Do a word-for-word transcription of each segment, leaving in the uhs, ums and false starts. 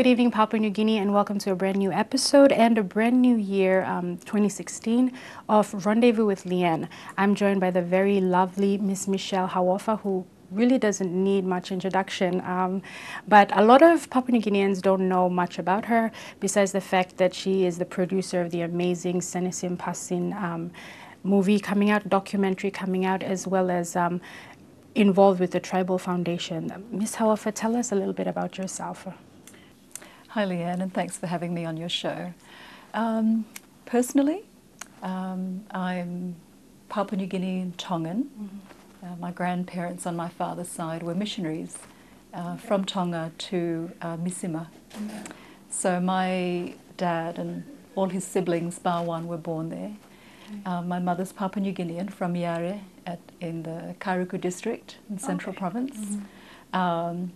Good evening, Papua New Guinea, and welcome to a brand new episode and a brand new year, um, twenty sixteen, of Rendezvous with Leanne. I'm joined by the very lovely Miss Michelle Hau'ofa, who really doesn't need much introduction, um, but a lot of Papua New Guineans don't know much about her, besides the fact that she is the producer of the amazing Senisim Pasin um, movie coming out, documentary coming out, as well as um, involved with the Tribal Foundation. Miss Hau'ofa, tell us a little bit about yourself. Hi, Leanne, and thanks for having me on your show. Um, personally, um, I'm Papua New Guinean Tongan. Mm-hmm. Uh, my grandparents on my father's side were missionaries uh, okay. from Tonga to uh, Misima. Okay. So my dad and all his siblings, bar one, were born there. Okay. Uh, my mother's Papua New Guinean from Yare at, in the Kairuku district in Central okay. Province. Mm-hmm. um,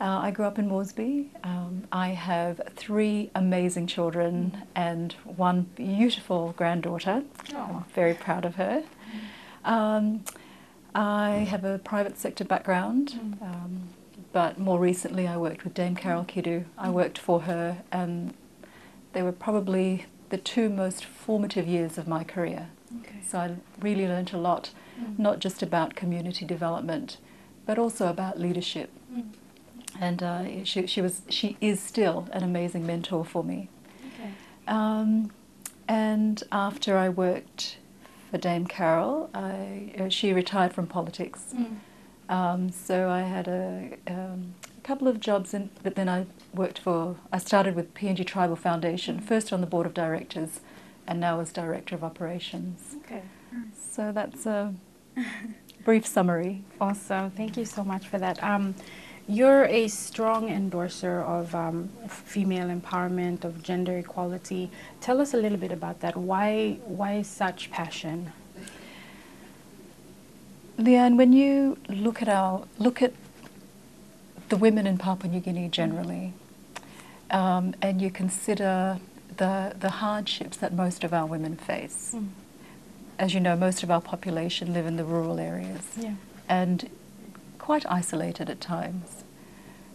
uh, I grew up in Moresby. Um, I have three amazing children mm-hmm. and one beautiful granddaughter. Oh. I'm very proud of her. Mm-hmm. um, I have a private sector background, mm. um, but more recently I worked with Dame Carol Kidu. I worked for her, and they were probably the two most formative years of my career. Okay. So I really learnt a lot, mm. not just about community development, but also about leadership. Mm. And uh, she, she, was, she is still an amazing mentor for me. Okay. Um, and after I worked for Dame Carol, I, uh, she retired from politics, mm. um, so I had a um, couple of jobs, in, but then I worked for, I started with P N G Tribal Foundation, mm. first on the board of directors, and now as director of operations. Okay. So that's a brief summary. Awesome, thank you so much for that. Um, You're a strong endorser of um, female empowerment, of gender equality. Tell us a little bit about that. Why, why such passion? Leanne, when you look at our look at the women in Papua New Guinea generally, um, and you consider the the hardships that most of our women face. Mm. As you know, most of our population live in the rural areas, yeah. and quite isolated at times.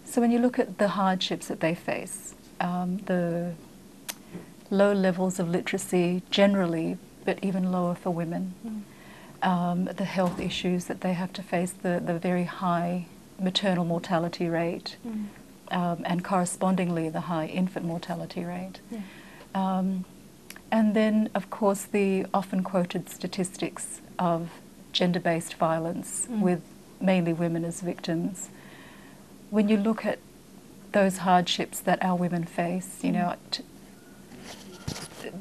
So when you look at the hardships that they face, um, the low levels of literacy generally, but even lower for women, mm. um, the health issues that they have to face, the, the very high maternal mortality rate, mm. um, and correspondingly the high infant mortality rate. Yeah. Um, and then, of course, the often quoted statistics of gender-based violence mm. with mainly women as victims. When you look at those hardships that our women face, you know, t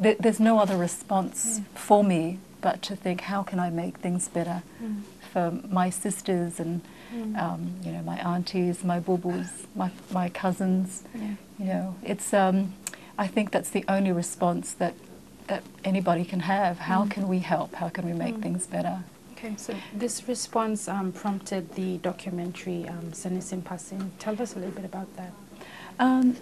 th there's no other response yeah. for me but to think, how can I make things better mm. for my sisters and, mm. um, you know, my aunties, my bubus, my, my cousins, yeah. you know. It's, um, I think that's the only response that, that anybody can have. How mm. can we help? How can we make mm. things better? Okay, so this response um, prompted the documentary um, Senisim Pasin. Tell us a little bit about that. Um,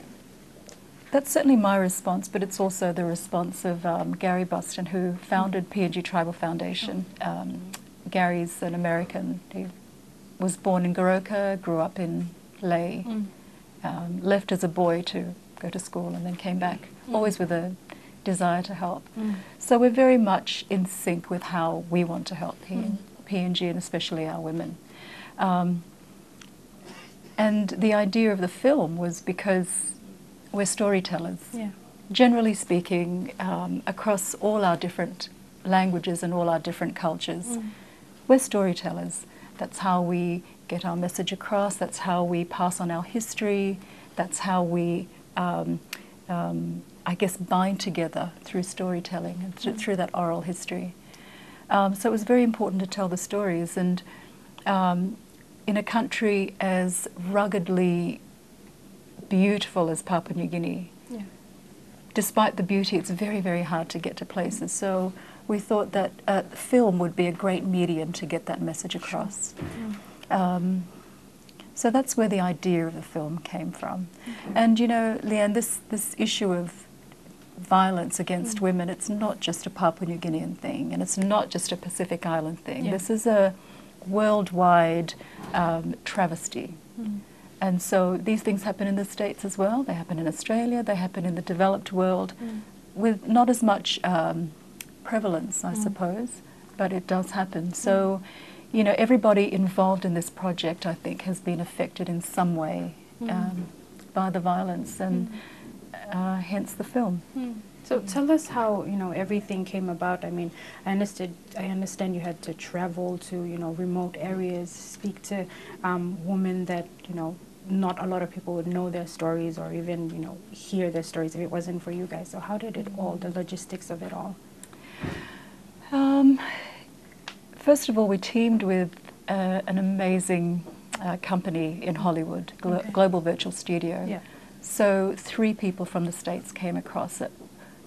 that's certainly my response, but it's also the response of um, Gary Buston, who founded P N G Tribal Foundation. Um, Gary's an American. He was born in Garoka, grew up in Leh, mm. um, left as a boy to go to school and then came back, mm. always with a desire to help. Mm. So we're very much in sync with how we want to help P N G, mm. and especially our women. Um, and the idea of the film was because we're storytellers. Yeah. Generally speaking, um, across all our different languages and all our different cultures, mm. we're storytellers. That's how we get our message across, that's how we pass on our history, that's how we um, um, I guess, bind together through storytelling and th mm. through that oral history. Um, so it was very important to tell the stories, and um, in a country as ruggedly beautiful as Papua New Guinea, yeah. despite the beauty, it's very, very hard to get to places. So we thought that uh, film would be a great medium to get that message across. Sure. Mm. Um, so that's where the idea of the film came from. Okay. And, you know, Leanne, this, this issue of violence against mm. women, it's not just a Papua New Guinean thing, and it's not just a Pacific Island thing. Yeah. This is a worldwide um, travesty. Mm. And so these things happen in the States as well. They happen in Australia. They happen in the developed world mm. with not as much um, prevalence, I mm. suppose, but it does happen. So, you know, everybody involved in this project, I think, has been affected in some way mm. um, by the violence and mm. uh, hence the film. Mm. So tell us how, you know, everything came about. I mean, I understood, I understand you had to travel to, you know, remote areas, speak to um, women that, you know, not a lot of people would know their stories or even, you know, hear their stories if it wasn't for you guys. So how did it all, the logistics of it all? Um, first of all, we teamed with uh, an amazing uh, company in Hollywood, Glo okay. Global Virtual Studio. Yeah. So three people from the States came across it.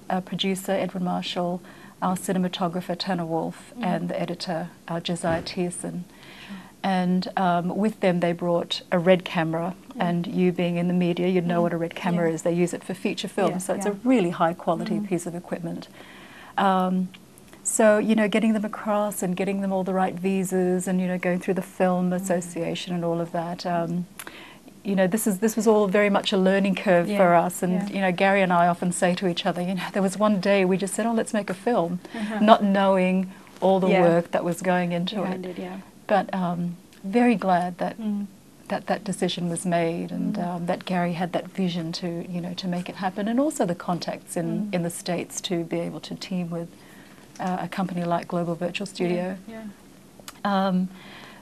Our producer, Edward Marshall, our cinematographer, Turner Wolf, mm. and the editor, our Josiah Tierson. Sure. And um, with them, they brought a RED camera. Mm. And you being in the media, you'd know mm. what a RED camera yeah. is. They use it for feature films, yeah, so it's yeah. a really high-quality mm. piece of equipment. Um, so, you know, getting them across and getting them all the right visas and, you know, going through the Film mm. Association and all of that. Um, You know, this is this was all very much a learning curve yeah, for us, and yeah. you know, Gary and I often say to each other, you know, there was one day we just said, oh, let's make a film, uh-huh. not knowing all the yeah. work that was going into yeah, it. Indeed, yeah. But um, very glad that mm. that that decision was made, and mm. um, that Gary had that vision to you know to make it happen, and also the contacts in mm. in the States to be able to team with uh, a company like Global Virtual Studio. Yeah. yeah. Um,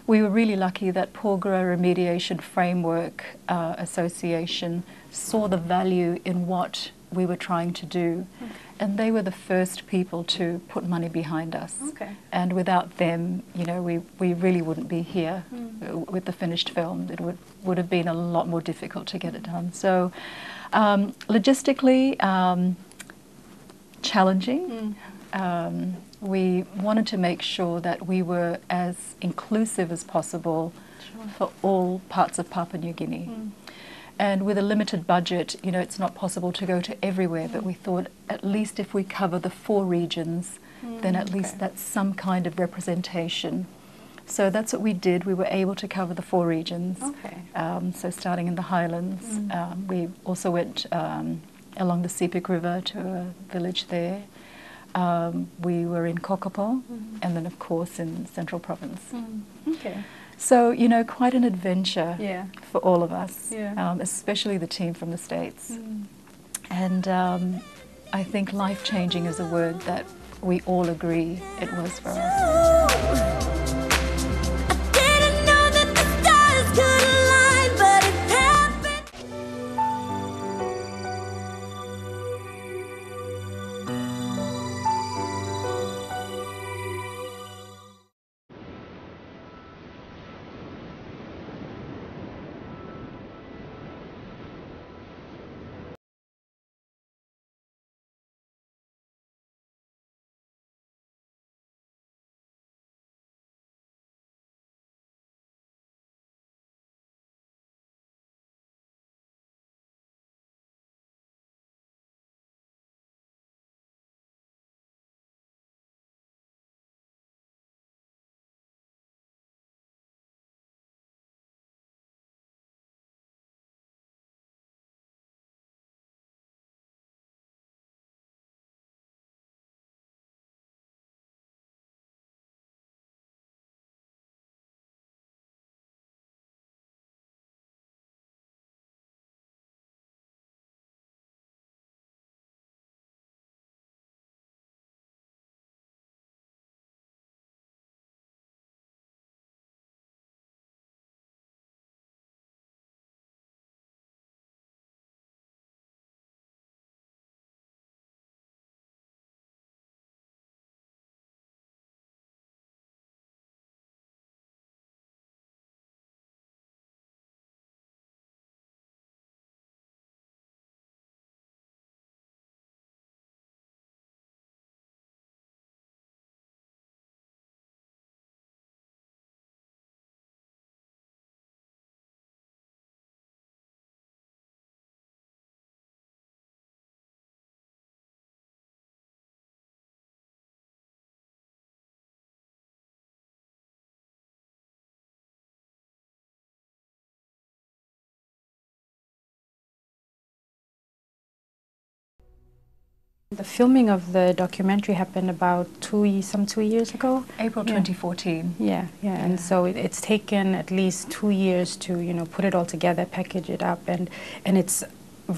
We were really lucky that Pogra Remediation Framework uh, Association saw the value in what we were trying to do. Okay. And they were the first people to put money behind us. Okay. And without them, you know, we, we really wouldn't be here mm. with the finished film. It would, would have been a lot more difficult to get it done. So um, logistically, um, challenging. Mm. Um, We wanted to make sure that we were as inclusive as possible sure. for all parts of Papua New Guinea. Mm. And with a limited budget, you know, it's not possible to go to everywhere, mm. but we thought at least if we cover the four regions, mm, then at okay. least that's some kind of representation. So that's what we did. We were able to cover the four regions. Okay. Um, so starting in the highlands, mm. um, we also went um, along the Sepik River to a village there. Um, we were in Kokopo, mm-hmm. and then of course in Central Province. Mm. Okay. So, you know, quite an adventure yeah. for all of us, yeah. um, especially the team from the States. Mm. And um, I think life-changing is a word that we all agree it was for us. The filming of the documentary happened about two, some two years ago. April yeah. twenty fourteen. Yeah, yeah, yeah, and so it, it's taken at least two years to, you know, put it all together, package it up, and and it's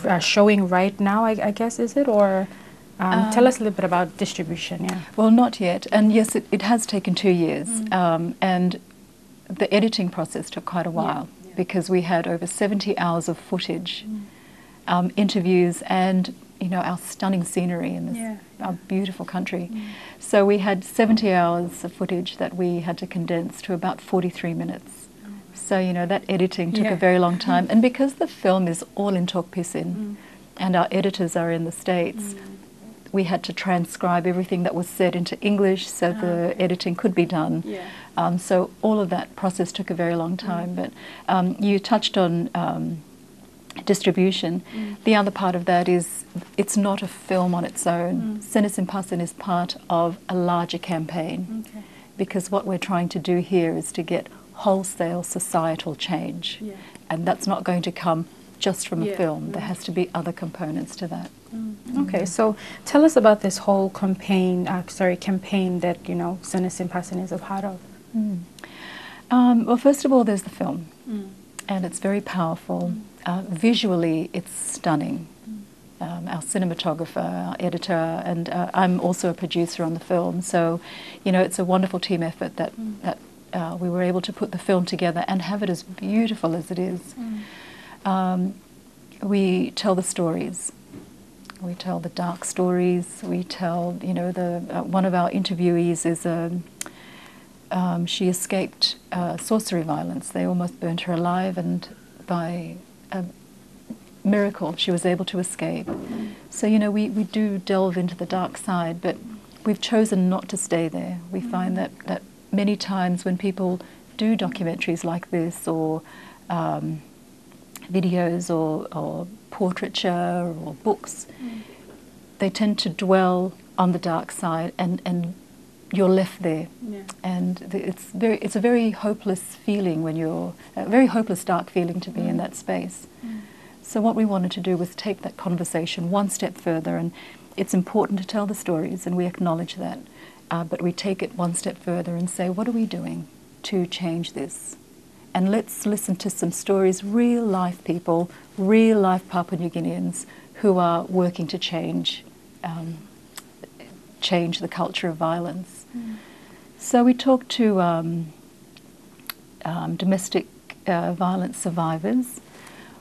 uh, showing right now, I, I guess, is it? Or um, um, tell us a little bit about distribution. Yeah. Well, not yet, and yes, it, it has taken two years, mm-hmm. um, and the editing process took quite a while yeah. Yeah. because we had over seventy hours of footage, mm-hmm. um, interviews, and. You know, our stunning scenery in this yeah, yeah. our beautiful country. Mm. So we had seventy hours of footage that we had to condense to about forty-three minutes. Oh. So, you know, that editing took yeah. a very long time. And because the film is all in Tok Pisin mm. and our editors are in the States, mm. we had to transcribe everything that was said into English so oh, the okay. editing could be done. Yeah. Um, so all of that process took a very long time. Mm. But um, you touched on... Um, distribution. Mm. The other part of that is it's not a film on its own. Mm. Senisim Pasin is part of a larger campaign okay. because what we're trying to do here is to get wholesale societal change yeah. and that's not going to come just from yeah. a film. Mm. There has to be other components to that. Mm. Okay, mm. so tell us about this whole campaign, uh, sorry, campaign that, you know, Senisim Pasin is a part of. Mm. Um, well, first of all, there's the film mm. and it's very powerful. Mm. Uh, visually, it's stunning. Um, our cinematographer, our editor, and uh, I'm also a producer on the film. So, you know, it's a wonderful team effort that, mm. that uh, we were able to put the film together and have it as beautiful as it is. Mm. Um, we tell the stories. We tell the dark stories. We tell, you know, the uh, one of our interviewees is a... Um, she escaped uh, sorcery violence. They almost burnt her alive, and by... a miracle she was able to escape. Mm. So, you know, we, we do delve into the dark side, but we've chosen not to stay there. We mm. find that, that many times when people do documentaries like this or um, videos or, or portraiture or books, mm. they tend to dwell on the dark side and, and you're left there. Yeah. And the, it's, very, it's a very hopeless feeling when you're, a very hopeless dark feeling to be mm. in that space. Mm. So what we wanted to do was take that conversation one step further, and it's important to tell the stories and we acknowledge that, uh, but we take it one step further and say, what are we doing to change this? And let's listen to some stories, real life people, real life Papua New Guineans who are working to change um, change the culture of violence. Mm. So we talked to um, um, domestic uh, violence survivors.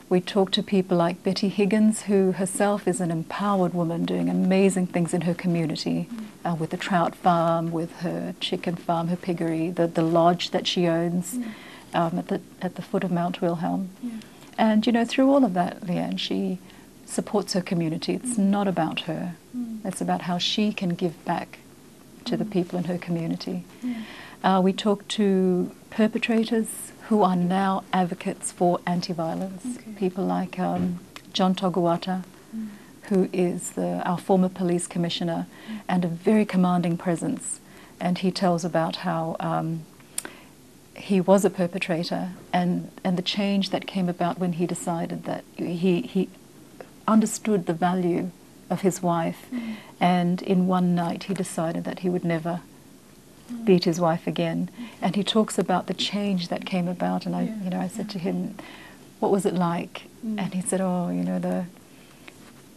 We talked to people like Betty Higgins, who herself is an empowered woman doing amazing things in her community, mm. uh, with the trout farm, with her chicken farm, her piggery, the, the lodge that she owns mm. um, at, the, at the foot of Mount Wilhelm. Yeah. And, you know, through all of that, Leanne, she supports her community. It's mm. not about her. Mm. It's about how she can give back to mm. the people in her community. Yeah. Uh, we talk to perpetrators who are now advocates for anti-violence. Okay. People like um, John Toguata, mm. who is the, our former police commissioner mm. and a very commanding presence. And he tells about how um, he was a perpetrator and, and the change that came about when he decided that he, he understood the value of his wife mm. and in one night he decided that he would never mm. beat his wife again, and he talks about the change that came about. And I yeah. you know I said yeah. to him, what was it like? Mm. And he said, oh, you know, the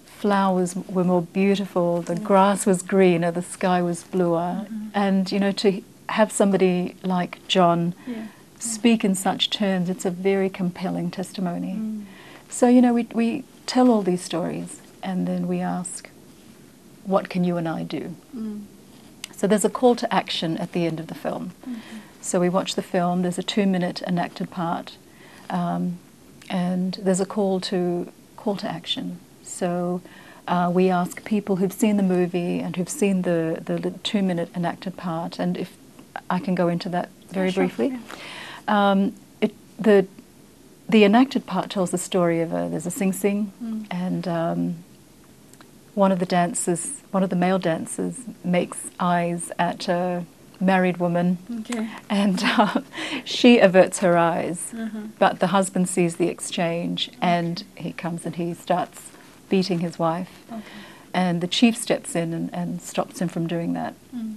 flowers were more beautiful, the yeah. grass was greener, the sky was bluer. Mm-hmm. And, you know, to have somebody like John yeah. speak yeah. in such terms, it's a very compelling testimony. Mm. So, you know, we, we tell all these stories and then we ask, what can you and I do? Mm. So there's a call to action at the end of the film. Mm-hmm. So we watch the film, there's a two-minute enacted part, um, and there's a call to, call to action. So uh, we ask people who've seen the movie and who've seen the, the two-minute enacted part, and if I can go into that very oh, sure, briefly. Yeah. Um, it, the The enacted part tells the story of a, there's a sing sing, mm. and um, one of the dancers, one of the male dancers, makes eyes at a married woman, okay. and uh, she averts her eyes, mm-hmm. but the husband sees the exchange, okay. and he comes and he starts beating his wife. Okay. and the chief steps in and, and stops him from doing that. Mm.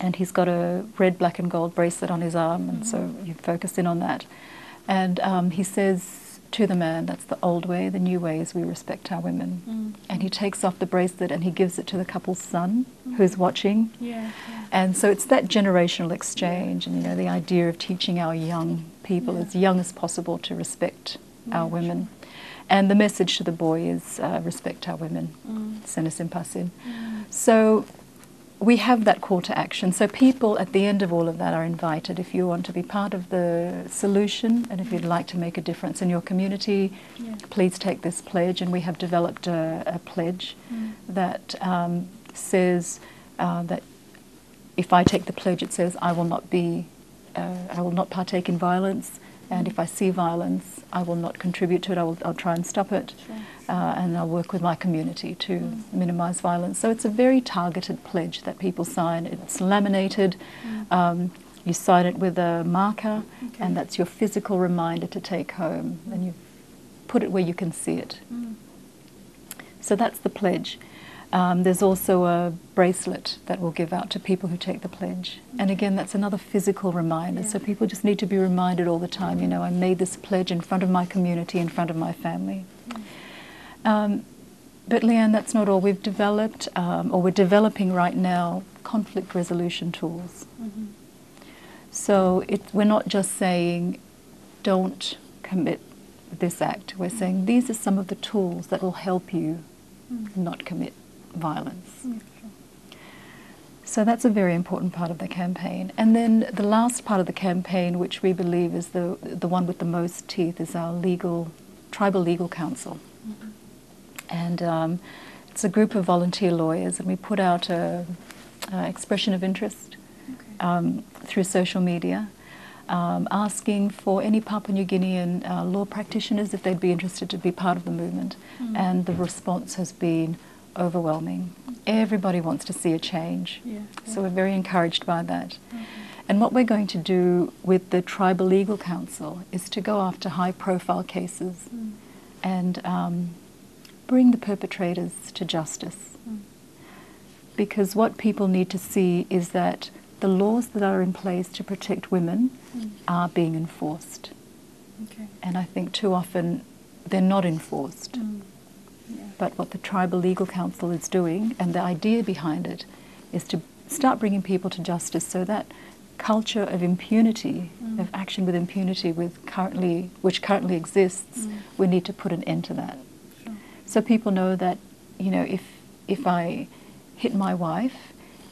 And he's got a red, black and gold bracelet on his arm, and mm. so you focus in on that. And um, he says to the man, that's the old way, the new way is we respect our women. Mm. And he takes off the bracelet and he gives it to the couple's son, mm. who's watching. Yeah, yeah. And so it's that generational exchange, and you know, the idea of teaching our young people, yeah. as young as possible, to respect yeah, our women. Sure. And the message to the boy is uh, respect our women, mm. Senisim Pasin. Mm. So we have that call to action. So people at the end of all of that are invited. If you want to be part of the solution and if you'd like to make a difference in your community, yeah. please take this pledge. And we have developed a, a pledge mm. that um, says uh, that if I take the pledge, it says I will not be, uh, I will not partake in violence. And if I see violence, I will not contribute to it. I will, I'll try and stop it. Sure. Uh, and I'll work with my community to mm. minimise violence. So it's a very targeted pledge that people sign. It's laminated. Mm. Um, you sign it with a marker. Okay. And that's your physical reminder to take home. Mm. And you put it where you can see it. Mm. So that's the pledge. Um, there's also a bracelet that we'll give out to people who take the pledge. Okay. And again, that's another physical reminder. Yeah. So people just need to be reminded all the time, you know, I made this pledge in front of my community, in front of my family. Mm. Um, but Leanne, that's not all. We've developed, um, or we're developing right now, conflict resolution tools. Mm-hmm. So it, we're not just saying, don't commit this act. We're mm-hmm. saying, these are some of the tools that will help you mm-hmm. not commit violence. Mm-hmm. So that's a very important part of the campaign. And then the last part of the campaign, which we believe is the, the one with the most teeth, is our legal, tribal legal council. Mm-hmm. And um, it's a group of volunteer lawyers, and we put out a, a expression of interest okay. um, through social media, um, asking for any Papua New Guinean uh, law practitioners if they'd be interested to be part of the movement. Mm. And the response has been overwhelming. Everybody wants to see a change. Yeah, yeah. So we're very encouraged by that. Mm-hmm. And what we're going to do with the Tribal Legal Council is to go after high-profile cases mm. and um, bring the perpetrators to justice. Mm. Because what people need to see is that the laws that are in place to protect women mm. are being enforced. Okay. And I think too often they're not enforced. Mm. Yeah. But what the Tribal Legal Council is doing, and the idea behind it, is to start bringing people to justice, so that culture of impunity, mm. of action with impunity with currently, which currently exists, mm. we need to put an end to that. So people know that, you know, if, if I hit my wife,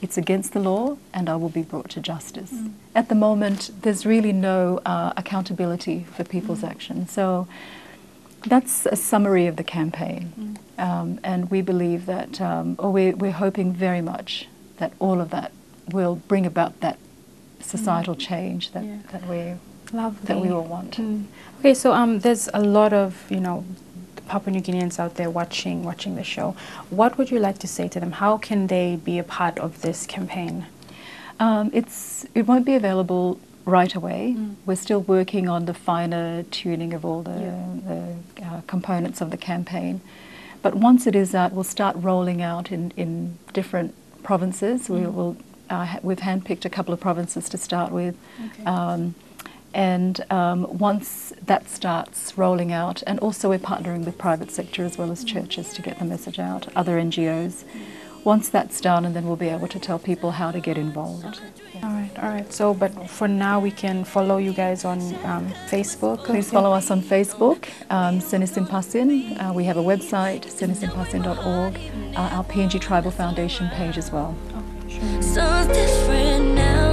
it's against the law and I will be brought to justice. Mm. At the moment, there's really no uh, accountability for people's mm. actions. So that's a summary of the campaign. Mm. Um, and we believe that, um, or we're, we're hoping very much that all of that will bring about that societal mm. change that, yeah. that, we, that we all want. Mm. Okay, so um, there's a lot of, you know, Papua New Guineans out there watching watching the show. What would you like to say to them? How can they be a part of this campaign? Um, it's it won't be available right away. Mm. We're still working on the finer tuning of all the, yeah. the uh, components of the campaign. But once it is out, we'll start rolling out in, in different provinces. Mm. We will uh, ha we've handpicked a couple of provinces to start with. Okay. Um, And um, once that starts rolling out, and also we're partnering with private sector as well as churches to get the message out, other N G Os. Once that's done, and then we'll be able to tell people how to get involved. Okay. Yes. All right, all right. So, but for now, we can follow you guys on um, Facebook. Please follow us on Facebook, um, Senisim Pasin. Uh, we have a website, senisim pasin dot org. Uh, our P N G Tribal Foundation page as well. Okay, sure. So different now.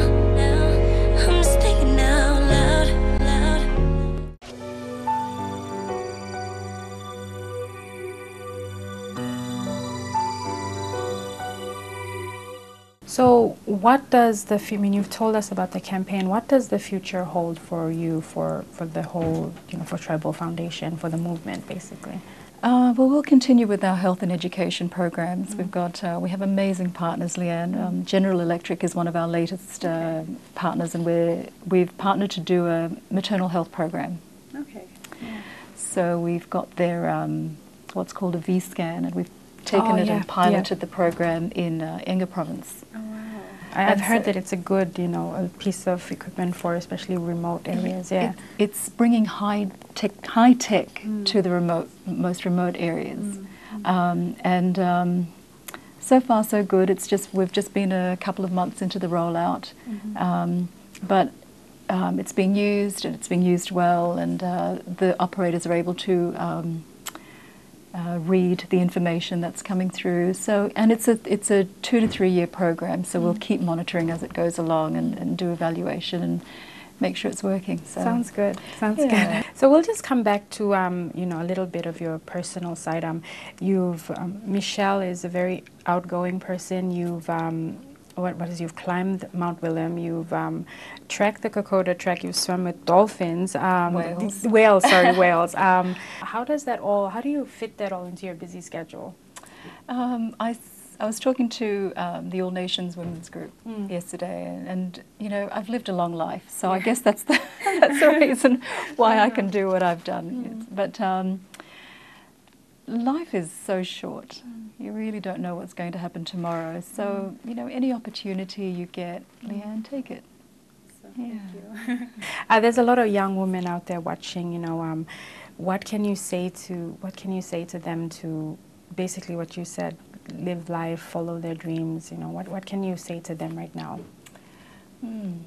So what does the, I mean, you've told us about the campaign, what does the future hold for you, for, for the whole, you know, for Tribal Foundation, for the movement, basically? Uh, well, we'll continue with our health and education programs. Mm. We've got, uh, we have amazing partners, Leanne. Um, General Electric is one of our latest uh, partners, and we're, we've partnered to do a maternal health program. Okay. Yeah. So we've got their, um, what's called a V scan, and we've taken oh, it yeah. and piloted yeah. the program in uh, Enga province. Oh, wow. I've and heard so that it's a good, you know, a piece of equipment for especially remote areas. Yeah, it, it's bringing high tech, high tech mm. to the remote, most remote areas, mm. um, and um, so far so good. It's just we've just been a couple of months into the rollout, mm-hmm. um, but. Um, it's being used, and it's being used well, and uh, the operators are able to um, uh, read the information that's coming through. So, and it's a it's a two to three year program, so mm. we'll keep monitoring as it goes along and, and do evaluation and make sure it's working. So. Sounds good. Sounds yeah. good. So we'll just come back to um, you know, a little bit of your personal side. Um, you've um, Michelle is a very outgoing person. You've um, What, what is you've climbed Mount Wilhelm, you've um, trekked the Kokoda trek, you've swum with dolphins, um, whales. whales, sorry, whales. Um, how does that all, how do you fit that all into your busy schedule? Um, I, I was talking to um, the All Nations Women's Group mm. yesterday, and, and you know, I've lived a long life, so yeah. I guess that's the, that's the reason why yeah. I can do what I've done. Mm. But um, life is so short. Mm. You really don't know what's going to happen tomorrow. So, mm. you know, any opportunity you get, Leanne, take it. So, yeah. Thank you. uh, there's a lot of young women out there watching, you know, um, what can you say to, what can you say to them to basically what you said, live life, follow their dreams, you know, what, what can you say to them right now? Mm.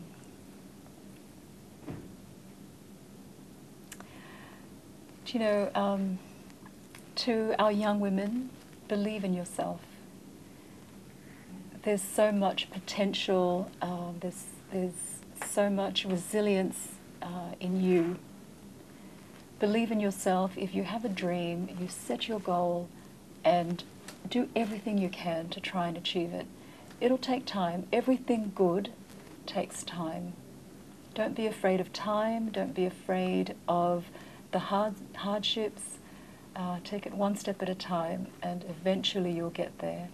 Do you know, um, to our young women, believe in yourself. There's so much potential, uh, there's, there's so much resilience uh, in you. Believe in yourself. If you have a dream, you set your goal and do everything you can to try and achieve it. It'll take time. Everything good takes time. Don't be afraid of time. Don't be afraid of the hard, hardships. Uh, take it one step at a time, and eventually you'll get there.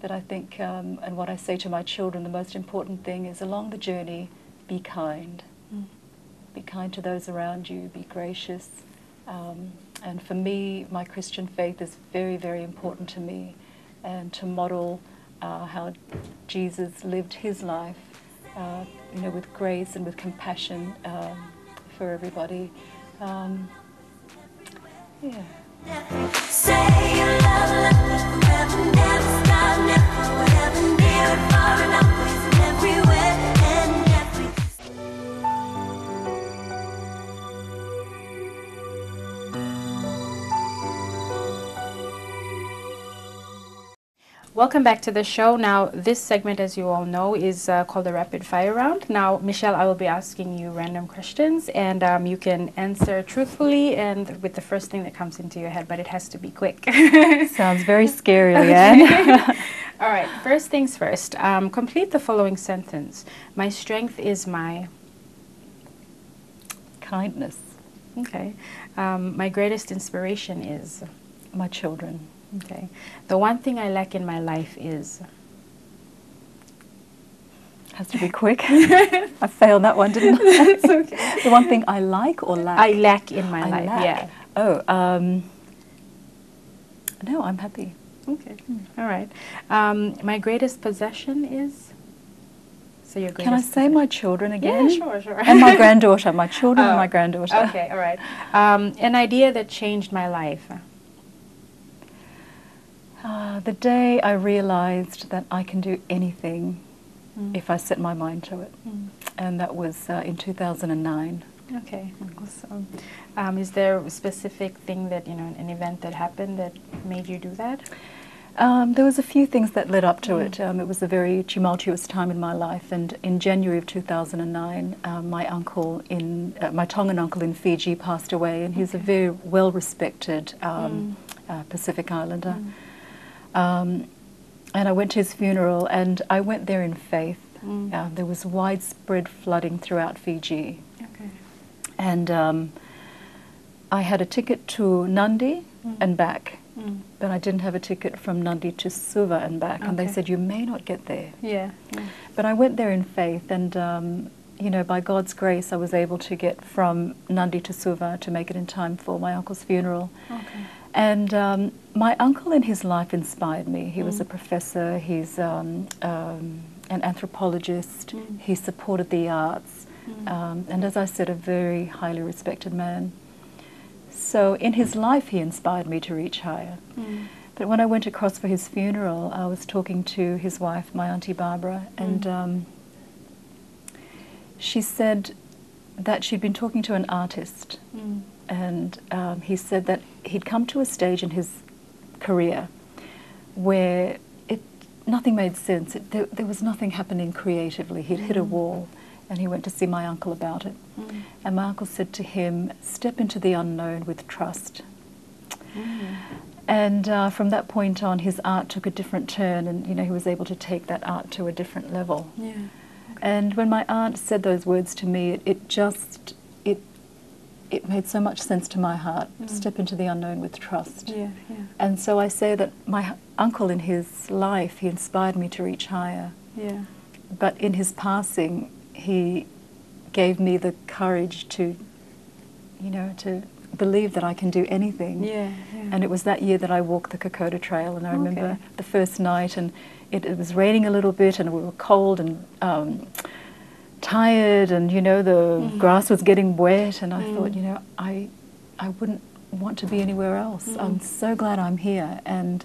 But I think, um, and what I say to my children, the most important thing is along the journey, be kind. Mm. Be kind to those around you, be gracious. Um, and for me, my Christian faith is very, very important to me, and to model uh, how Jesus lived his life, uh, you know, with grace and with compassion uh, for everybody. Um, Yeah. Welcome back to the show. Now, this segment, as you all know, is uh, called the Rapid Fire Round. Now, Michelle, I will be asking you random questions, and um, you can answer truthfully and with the first thing that comes into your head, but it has to be quick. Sounds very scary, yeah? All right, first things first. Um, complete the following sentence. My strength is my... kindness. Okay. Um, my greatest inspiration is... my children. Okay. The one thing I lack in my life is... has to be quick. I failed that one, didn't I? That's okay. The one thing I like or lack? I lack in my I life, lack. yeah. Oh, um, no, I'm happy. Okay. Mm. All right. Um, my greatest possession is... So your greatest Can I say possession? my children again? Yeah, sure, sure. And my granddaughter, my children oh. and my granddaughter. Okay, all right. Um, an idea that changed my life. Uh, the day I realized that I can do anything mm. if I set my mind to it. Mm. And that was uh, in two thousand nine. Okay, mm. awesome. Um, is there a specific thing that, you know, an event that happened that made you do that? Um, there was a few things that led up to mm. it. Um, it was a very tumultuous time in my life. And in January of two thousand nine, uh, my uncle in, uh, my Tongan uncle in Fiji passed away. And he's okay. a very well-respected um, mm. uh, Pacific Islander. Mm. Um, and I went to his funeral, and I went there in faith. Mm. Uh, there was widespread flooding throughout Fiji. Okay. And um, I had a ticket to Nadi mm. and back, mm. but I didn't have a ticket from Nadi to Suva and back. Okay. And they said, you may not get there. Yeah. yeah. But I went there in faith, and um, you know, by God's grace, I was able to get from Nadi to Suva to make it in time for my uncle's funeral. Okay. And um, my uncle in his life inspired me. He mm. was a professor, he's um, um, an anthropologist, mm. he supported the arts, mm. um, and as I said, a very highly respected man. So in his life he inspired me to reach higher. Mm. But when I went across for his funeral, I was talking to his wife, my Auntie Barbara, and mm. um, she said that she'd been talking to an artist, mm. and um, he said that he'd come to a stage in his career where it nothing made sense. It, there, there was nothing happening creatively. He'd mm. hit a wall, and he went to see my uncle about it. Mm. And my uncle said to him, "Step into the unknown with trust." Mm. And uh, from that point on, his art took a different turn, and you know he was able to take that art to a different level. Yeah. Okay. And when my aunt said those words to me, it, it just it it made so much sense to my heart. Mm. Step into the unknown with trust. Yeah, yeah. And so I say that my uncle, in his life, he inspired me to reach higher. Yeah. But in his passing, he gave me the courage to, you know, to. believe that I can do anything. Yeah, yeah. And it was that year that I walked the Kokoda Trail, and I remember okay. the first night, and it, it was raining a little bit, and we were cold and um, tired, and you know the mm. grass was getting wet, and I mm. thought, you know, I, I wouldn't want to be anywhere else. Mm. I'm so glad I'm here, and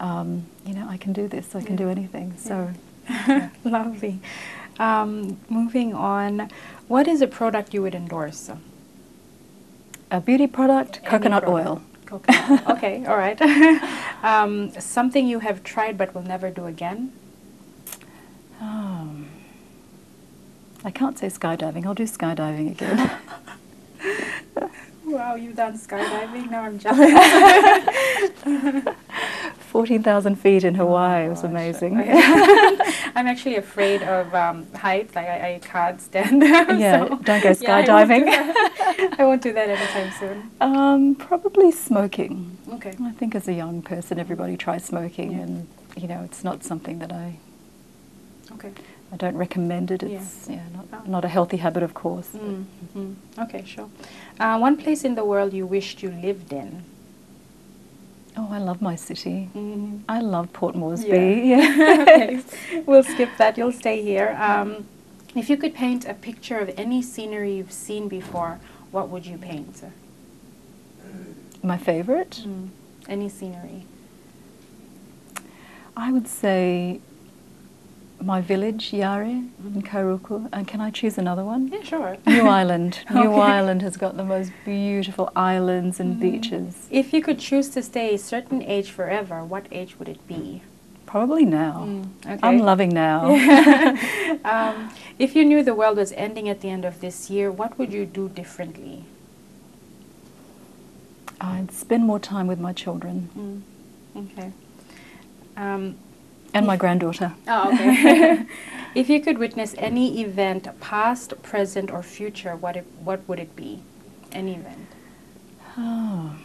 um, you know, I can do this. I yeah. can do anything. So yeah. Yeah. Lovely. Um, moving on, what is a product you would endorse? A beauty product, Any coconut product. oil. Coconut. Okay, all right. um, something you have tried but will never do again? Um, I can't say skydiving. I'll do skydiving again. Wow, you've done skydiving? Now I'm jealous. fourteen thousand feet in Hawaii oh, was amazing. Okay. I'm actually afraid of um, heights. Like I, I can't stand them. Yeah, so. Don't go skydiving. Yeah, I, I won't do that anytime soon. Um, probably smoking. Okay. I think as a young person, everybody tries smoking, yeah. and you know, it's not something that I. Okay. I don't recommend it. It's yeah, yeah not oh. not a healthy habit, of course. Mm. Mm-hmm. Okay, sure. Uh, one place in the world you wished you lived in. Oh, I love my city. Mm. I love Port Moresby. Yeah. Yeah. Okay. We'll skip that. You'll stay here. Um, if you could paint a picture of any scenery you've seen before, what would you paint? My favorite? Mm. Any scenery. I would say my village, Yare, mm-hmm. in Kairuku. And can I choose another one? Yeah, sure. New Ireland. New okay. Ireland has got the most beautiful islands and mm. beaches. If you could choose to stay a certain age forever, what age would it be? Probably now. Mm. Okay. I'm loving now. Yeah. um, if you knew the world was ending at the end of this year, what would you do differently? I'd spend more time with my children. Mm. Okay. Um, And my granddaughter. Oh, okay. If you could witness any event, past, present, or future, what it, what would it be? Any event. Oh.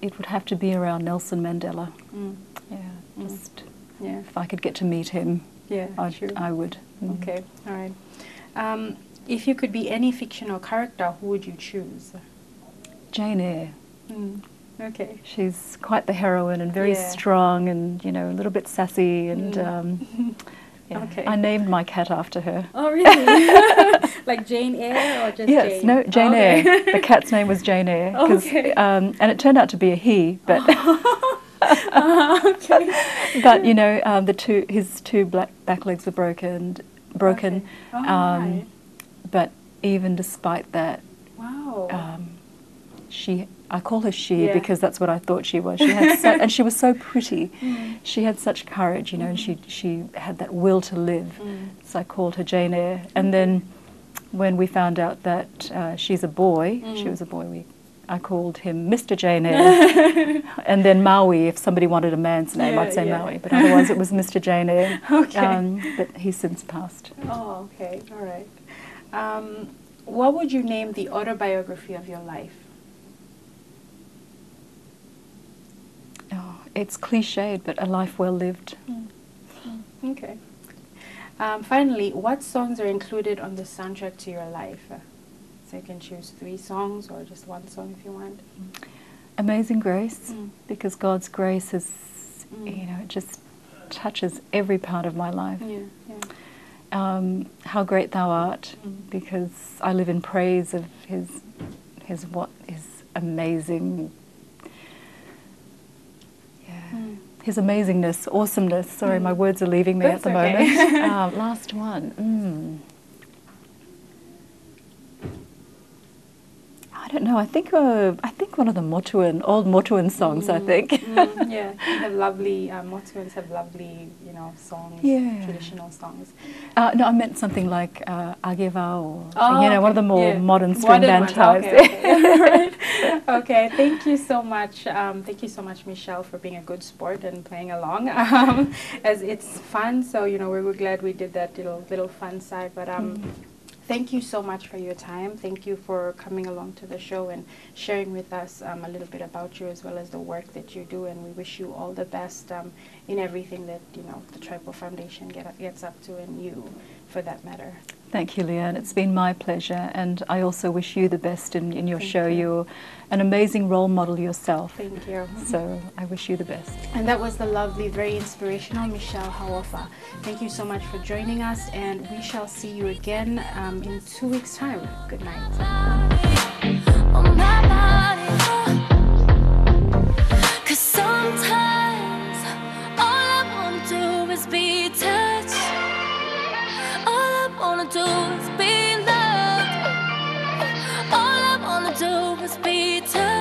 It would have to be around Nelson Mandela. Mm. Yeah. Mm. Just. Yeah. If I could get to meet him. Yeah. I'd, sure. I would. Mm. Okay. All right. Um, if you could be any fictional character, who would you choose? Jane Eyre. Mm, okay. She's quite the heroine and very yeah. strong and, you know, a little bit sassy and, mm. um, yeah. Okay. I named my cat after her. Oh, really? Like Jane Eyre or just yes, Jane? Yes, no, Jane oh, okay. Eyre. The cat's name was Jane Eyre. Okay. Um, and it turned out to be a he, but... uh, okay. But, you know, um, the two, his two black back legs were broken, broken, okay. oh, um, right. but even despite that, wow. um, she... I call her she yeah. because that's what I thought she was. She had so, and she was so pretty. Mm. She had such courage, you know, mm. and she, she had that will to live. Mm. So I called her Jane Eyre. And then when we found out that uh, she's a boy, mm. she was a boy, we, I called him Mister Jane Eyre. And then Maui, if somebody wanted a man's name, yeah, I'd say yeah. Maui. But otherwise it was Mister Jane Eyre. Okay. Um, but he's since passed. Oh, okay. All right. Um, what would you name the autobiography of your life? Oh, it's cliched, but a life well lived. Mm. Mm. Okay. Um, finally, what songs are included on the soundtrack to your life? Uh, So you can choose three songs or just one song if you want. Amazing Grace, mm. because God's grace is, mm. you know, it just touches every part of my life. Yeah, yeah. Um, How Great Thou Art, mm. because I live in praise of His, His what His amazing, yeah, mm. His amazingness, awesomeness. Sorry, mm. my words are leaving me That's at the okay. moment. uh, last one. Mm. I don't know. I think uh, I think one of the Motuan, old Motuan songs. Mm. I think. Mm, yeah, they have lovely uh, Motuans have lovely, you know, songs. Yeah. Traditional songs. Uh, no, I meant something like uh, Ageva or oh, you know okay. one of the more yeah. modern string band types. Okay, okay. right. okay. Thank you so much. Um, thank you so much, Michelle, for being a good sport and playing along. Um, as it's fun, so you know we were glad we did that little little fun side, but um. Mm. Thank you so much for your time. Thank you for coming along to the show and sharing with us um, a little bit about you as well as the work that you do. And we wish you all the best um, in everything that, you know, the Tribal Foundation get up, gets up to, and you for that matter. Thank you, Leanne. It's been my pleasure. And I also wish you the best in, in your Thank show. You. You're an amazing role model yourself. Thank you. So I wish you the best. And that was the lovely, very inspirational Michelle Hau'ofa. Thank you so much for joining us. And we shall see you again um, in two weeks' time. Good night. Do is be loved. All I wanna do is be touched.